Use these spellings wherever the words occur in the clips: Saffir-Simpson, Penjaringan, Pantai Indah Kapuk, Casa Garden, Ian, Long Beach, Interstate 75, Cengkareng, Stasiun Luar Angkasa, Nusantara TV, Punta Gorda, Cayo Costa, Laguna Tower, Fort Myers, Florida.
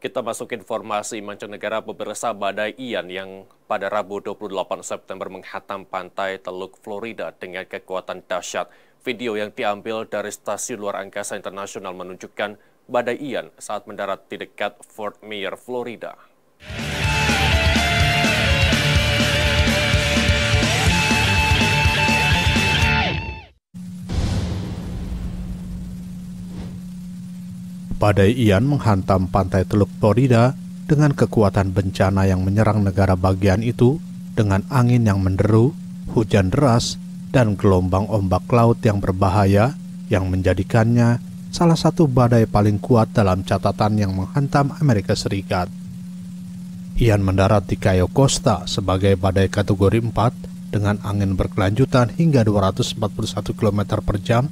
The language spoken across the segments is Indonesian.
Kita masuk informasi mancanegara, pemirsa. Badai Ian yang pada Rabu 28 September menghantam pantai Teluk Florida dengan kekuatan dahsyat. Video yang diambil dari Stasiun Luar Angkasa Internasional menunjukkan badai Ian saat mendarat di dekat Fort Myers, Florida. Badai Ian menghantam pantai Teluk Florida dengan kekuatan bencana yang menyerang negara bagian itu dengan angin yang menderu, hujan deras, dan gelombang ombak laut yang berbahaya yang menjadikannya salah satu badai paling kuat dalam catatan yang menghantam Amerika Serikat. Ian mendarat di Cayo Costa sebagai badai kategori 4 dengan angin berkelanjutan hingga 241 km per jam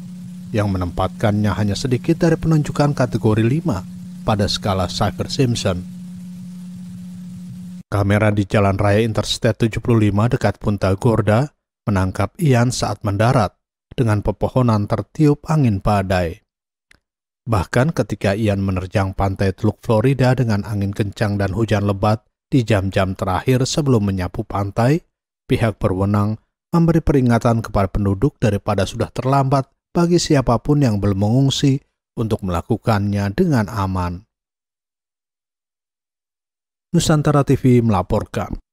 yang menempatkannya hanya sedikit dari penunjukan kategori 5 pada skala Saffir-Simpson. Kamera di jalan raya Interstate 75 dekat Punta Gorda menangkap Ian saat mendarat dengan pepohonan tertiup angin badai. Bahkan ketika Ian menerjang pantai Teluk Florida dengan angin kencang dan hujan lebat di jam-jam terakhir sebelum menyapu pantai, pihak berwenang memberi peringatan kepada penduduk daripada sudah terlambat bagi siapapun yang belum mengungsi untuk melakukannya dengan aman. Nusantara TV melaporkan.